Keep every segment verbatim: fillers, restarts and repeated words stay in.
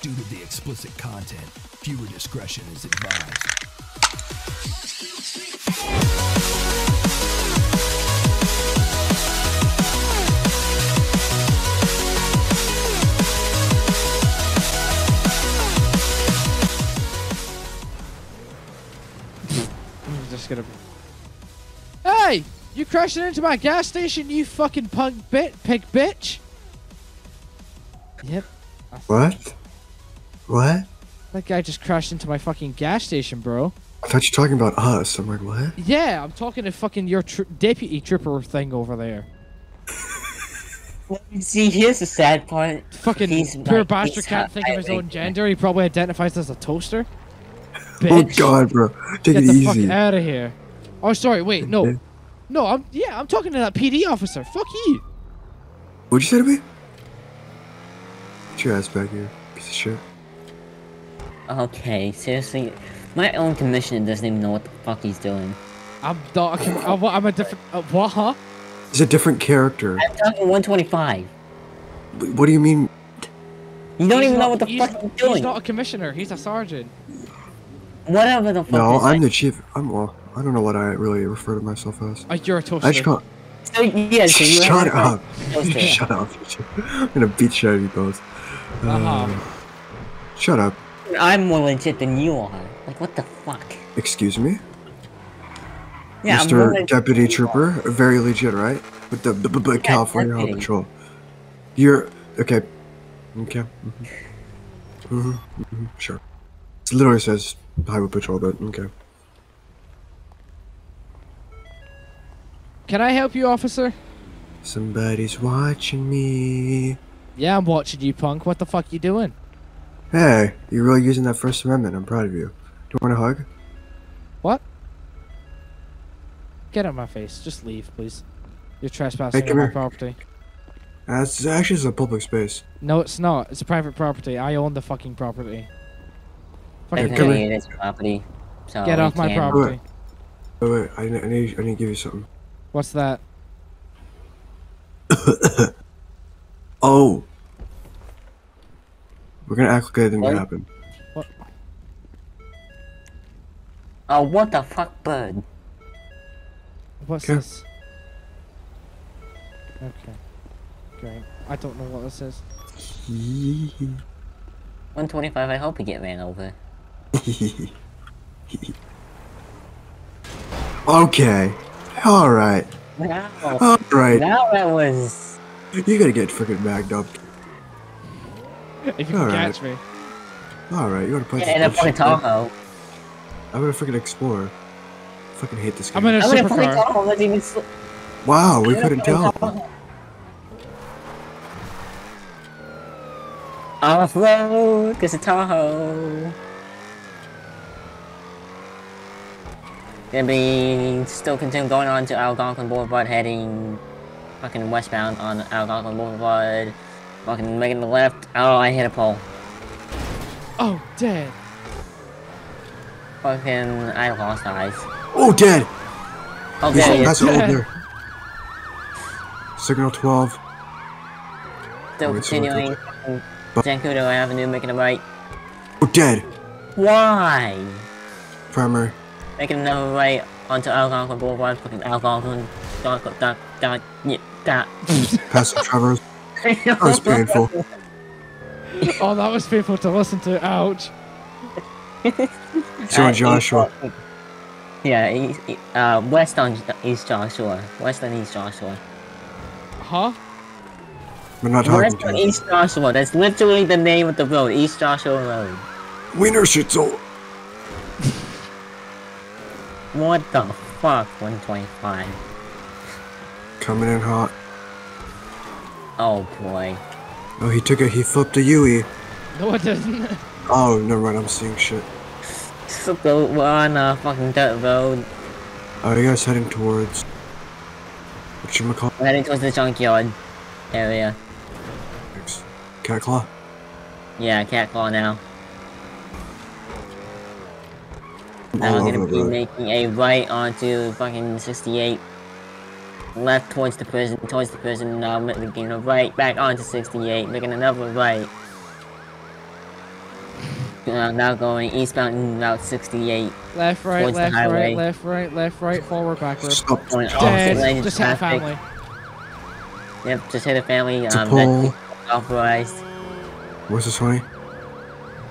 Due to the explicit content, viewer discretion is advised. Gonna be. Hey! You crashing into my gas station, you fucking punk bit pig bitch! Yep. What? What? That guy just crashed into my fucking gas station, bro. I thought you were talking about us. I'm like, what? Yeah, I'm talking to fucking your tri deputy tripper thing over there. See, here's the sad part. Fucking He's poor like, bastard can't think of his own gender. He probably identifies as a toaster. Bitch. Oh god, bro. Take Get it the easy. Fuck out of here. Oh, sorry, wait, no. No, I'm, yeah, I'm talking to that P D officer. Fuck you. What'd you say to me? Get your ass back here, piece of shit. Okay, seriously, my own commissioner doesn't even know what the fuck he's doing. I'm not a, I'm, I'm a different, uh, what, huh? He's a different character. I'm talking one twenty-five. But what do you mean? You don't he's even not, know what the he's, fuck he's doing. He's not a commissioner, he's a sergeant. Whatever the fuck. No, I'm like. the chief. I'm well. I don't know what I really refer to myself as. Uh, you're a toaster. I just can't. So, yeah, so you shut up. Shut up. I'm gonna beat shit out of you both. Uh, uh-huh. Shut up. I'm more legit than you are. Like, what the fuck? Excuse me? Yeah, Mister Deputy Trooper, very legit, right? With the, the, the yeah, California Home Patrol. You're okay. Okay. Mm-hmm. Mm-hmm. Mm-hmm. Sure. It literally says highway patrol, but okay. Can I help you, officer? Somebody's watching me. Yeah, I'm watching you, punk. What the fuck you doing? Hey, you're really using that First Amendment. I'm proud of you. Do you want a hug? What? Get out of my face. Just leave, please. You're trespassing hey, on my here. property. That's actually it's a public space. No, it's not. It's a private property. I own the fucking property. Fucking come in. His property, so Get off my property. Wait, wait, I need, I need, I need to give you something. What's that? Oh. We're gonna act like anything what happened. What? Oh, what the fuck, bud? What's Kay. this? Okay. Great. I don't know what this is. one twenty-five, I hope we get ran over. Okay. Alright. Wow. Alright. Now that was. You're gonna get freaking bagged up. If you can right. catch me. Alright, you wanna play yeah, this? In a Tahoe. I'm gonna freaking explore. I fucking hate this game. I'm gonna supercar. Even wow, we couldn't tell. Tahoe. Off road, cause it's Tahoe. Gonna be still continue going on to Algonquin Boulevard, heading fucking westbound on Algonquin Boulevard. Fucking making the left. Oh, I hit a pole. Oh, dead. Fucking, I lost eyes. Oh, dead. Oh, dead. Yes, that's dead. Old there. Signal twelve. Still oh, continuing. Jankudo Avenue, making a right. Oh, dead. Why? Primary. Making another right onto Algonquin Boulevard, fucking Algonquin, dot, dot, dot, dot. Passing Traverse. That was painful. Oh, that was painful to listen to. Ouch. So uh, Joshua. East, yeah, east, uh, west on East Joshua. West on East Joshua. Huh? We're not talking west on East Joshua. That's literally the name of the road. East Joshua Road. Wiener Schnitzel. What the fuck, one twenty-five? Coming in hot. Oh boy. Oh, he took a- he flipped a U E. No, it doesn't. Oh, never mind, I'm seeing shit. So we're on a fucking dirt road. Oh, you guys heading towards... whatchamacallit? We're heading towards the junkyard area. Thanks. Cat Claw? Yeah, Cat Claw now. I'm gonna be making a right onto fucking sixty-eight, left towards the prison, towards the prison, now making a right back onto sixty-eight, making another right. uh, now going eastbound in Route sixty-eight. Left, right, left, right, left, right, left, right, forward, backward. Stop. Going Dad, just hit a family. Yep, just hit a family. It's um, a pole. Authorized. Where's this way?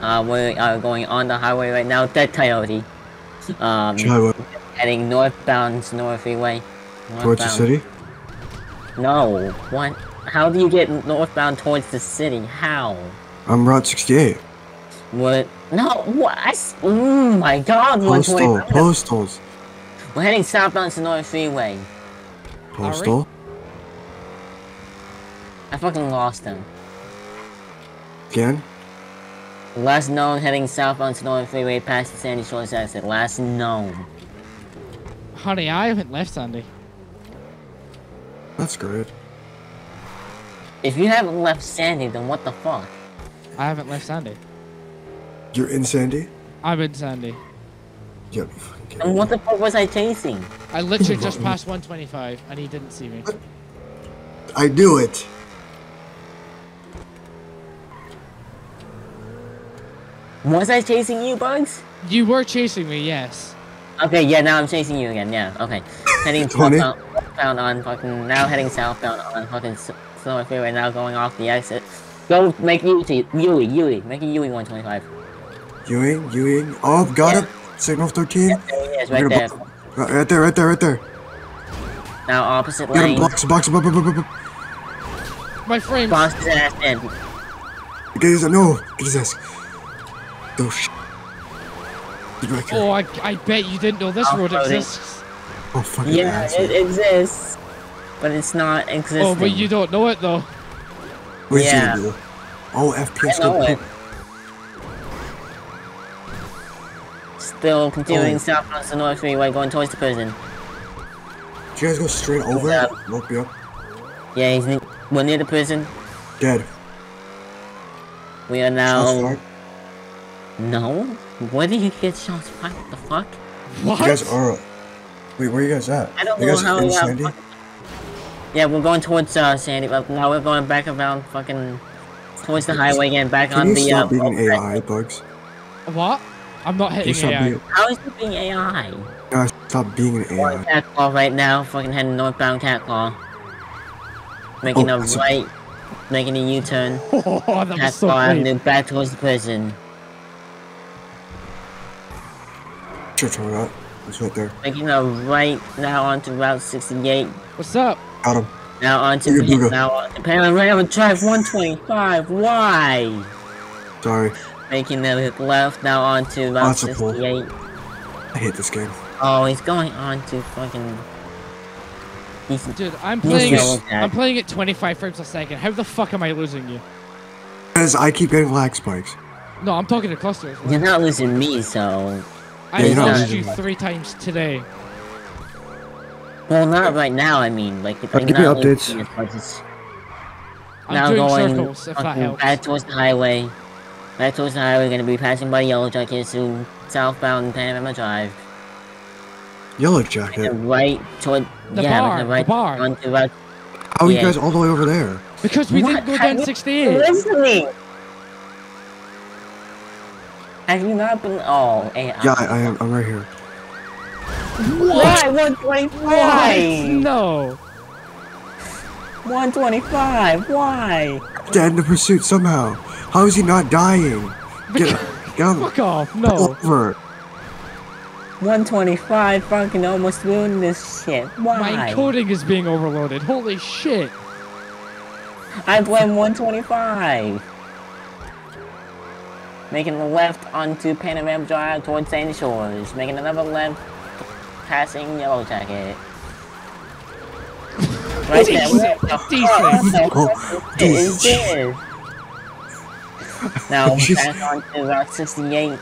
Uh, we're uh, going on the highway right now. Dead Coyote. Um, Chihuahua. Heading northbound, North Freeway. Northbound. Towards the city? No. What? How do you get northbound towards the city? How? I'm Route sixty-eight. What? No, what? I s oh my god, Postal, postals. We're heading southbound to North Freeway. Postal? I fucking lost him. Again? Last known heading southbound to North Freeway past the Sandy Shores exit. Last known. Honey, I haven't left Sandy. That's great. If you haven't left Sandy, then what the fuck? I haven't left Sandy. You're in Sandy? I'm in Sandy. Yeah, you fucking kidding me. And what the fuck was I chasing? I literally just passed one twenty-five and he didn't see me. I knew it. Was I chasing you, Buggz? You were chasing me, yes. Okay, yeah, now I'm chasing you again, yeah, okay. Heading southbound on fucking, now heading southbound on fucking Slower Freeway, now going off the exit. Go make Yui, Yui, Yui, make a Yui one twenty-five. Yui, Yui, oh, got yeah. it. Signal thirteen. Yeah, there is, right there. Right there, right there, right there. Now opposite Get lane. Box, box, box, box, box, box. My frame. Box his ass in. Get his ass, no, get his ass. Oh, shit. Oh, I, I bet you didn't know this I'll road exists. Oh, fucking yeah, ass. It exists, but it's not existing. Oh, but you don't know it though. What yeah. do you do? Oh, F P S. I know it. Still continuing oh. southbound to North Freeway, going towards the prison. Do you guys go straight over? Nope, yep. Yeah, he's ne we're near the prison. Dead. We are now. No? Where did you get shots? What the fuck? What? You guys are... Wait, where are you guys at? I don't you know guys how in we are Sandy? Fucking... Yeah, we're going towards uh, Sandy, but now we're going back around fucking... Towards the highway again, back Can on the... Can you stop uh, being A I, Buggz? What? I'm not hitting A I. Being... How is it being A I? Uh, stop being an A I. We're Catclaw right now, fucking heading northbound Catclaw. Making oh, a right... A... Making a U-turn. Oh, that was so Catclaw, and then back towards the prison. It's right there. Making a right now onto Route sixty-eight. What's up? Got him. Now onto Parallel Railroad Drive one twenty-five. Why? Sorry. Making a left now onto Route sixty-eight. I hate this game. Oh, he's going on to fucking. He's... Dude, I'm playing. It, I'm playing at twenty-five frames a second. How the fuck am I losing you? Because I keep getting lag spikes. No, I'm talking to clusters. Right? You're not losing me, so. I yeah, lost you three times today. Well, not right now, I mean. Like, if I'm give not me updates. I'm now doing going circles, if that helps. Back towards the highway. Back towards the highway, we're gonna be passing by Yellow Jacket soon. Southbound Panorama Drive. Yellow Jacket? Right toward... The yeah, bar, right the bar. Onto Route, How are yeah. you guys all the way over there? Because we what? didn't go down sixty-eight. Listening. Have you not been? Oh, A I. Yeah, I, I am. I'm right here. Why one twenty-five? No. one twenty-five. Why? Dead in the pursuit somehow. How is he not dying? Get up. Get up. Fuck off. No. Over. one twenty-five. Fucking almost ruined this shit. Why? My encoding is being overloaded. Holy shit. I blame one twenty-five. Making a left onto Panorama Drive towards Sandy Shores. Making another left, passing Yellow Jacket. Right there. What is this? Now back onto Route sixty-eight,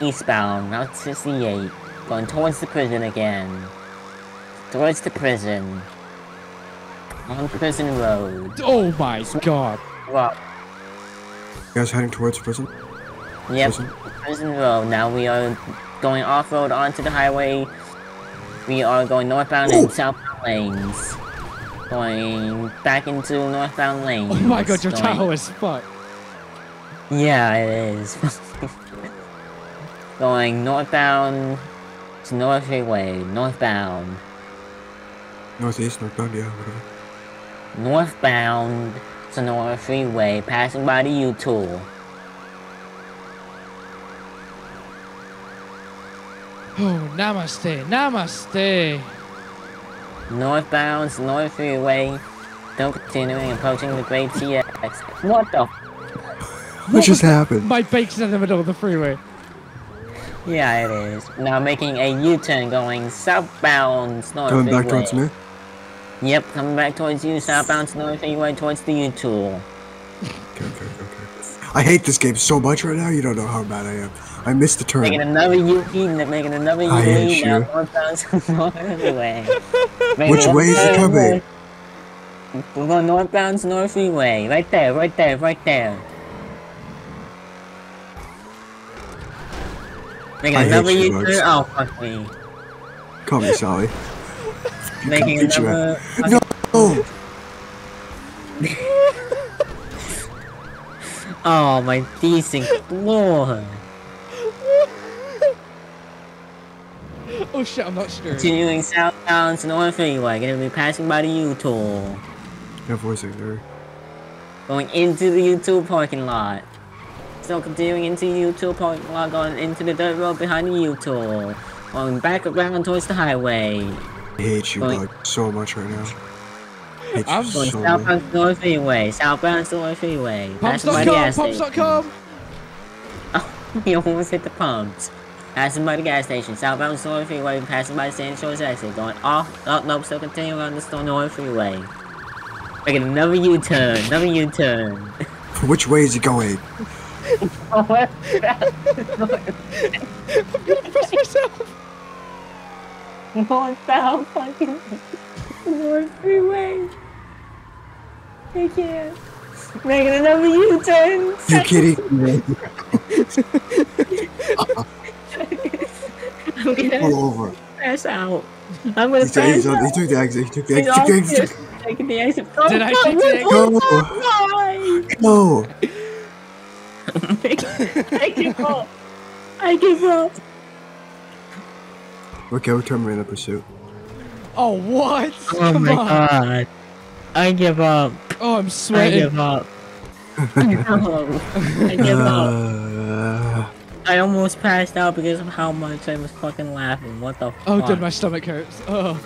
eastbound. Route sixty-eight, going towards the prison again. Towards the prison. On Prison Road. Oh my God! What? You guys heading towards prison? Yep, prison? prison Road. Now we are going off-road onto the highway. We are going northbound Ooh. and southbound lanes. Going back into northbound lanes. Oh my god, your Tahoe is fucked. Yeah, it is. Going northbound to North Freeway, northbound. Northeast, northbound, yeah, whatever. Northbound to North Freeway, passing by the U-Tool. Oh, namaste, namaste. Northbound to North Freeway, still continuing, approaching the Great T X. What the? What just happened? My bake's in the middle of the freeway. Yeah, it is. Now making a U-turn going southbound to North Freeway. Coming back towards me? Yep, coming back towards you, southbound to North Freeway, towards the U-Tool. Okay, okay, okay. I hate this game so much right now, you don't know how bad I am. I missed the turn. Making another U-Key, making another U-Key now, northbound to North Freeway. Which way is it coming? We're going northbound to North Freeway. Right there, right there, right there. Making I another U-turn. Oh, fuck me. Call me Sally. Making another. No! Oh, my decent lord. Oh shit, I'm not sure. Continuing southbound to North Freeway. Gonna be passing by the U-Tool. No voice there. Going into the U-Tool parking lot. Still continuing into the U-Tool parking lot, going into the dirt road behind the U-Tool. Going back around towards the highway. I hate you going, like, so much right now. I hate I'm you going so southbound much. to North Freeway, southbound to North Freeway. Pumps dot com, pumps dot com! Oh, we almost hit the pumps. Passing by the gas station, southbound to North Freeway, passing by the Sand Shores exit. Going off, up, nope, still continuing on the North Freeway. Making another U-turn, another U-turn. Which way is it going? I'm gonna press myself! Northbound fucking North Freeway! I can't. Making another U-turn! You kidding me? I'm gonna Pull over. pass out. I'm gonna he's pass out. He took the exit, he took the exit, he took the exit. Did I take the exit? No! No! I give up. I give up. Okay, we'll turn around the pursuit. Oh, what? Oh Come my on. god. I give up. Oh, I'm sweating. I give up. No. I give up. Uh, I almost passed out because of how much I was fucking laughing. What the fuck? Oh, dude, my stomach hurts. Oh.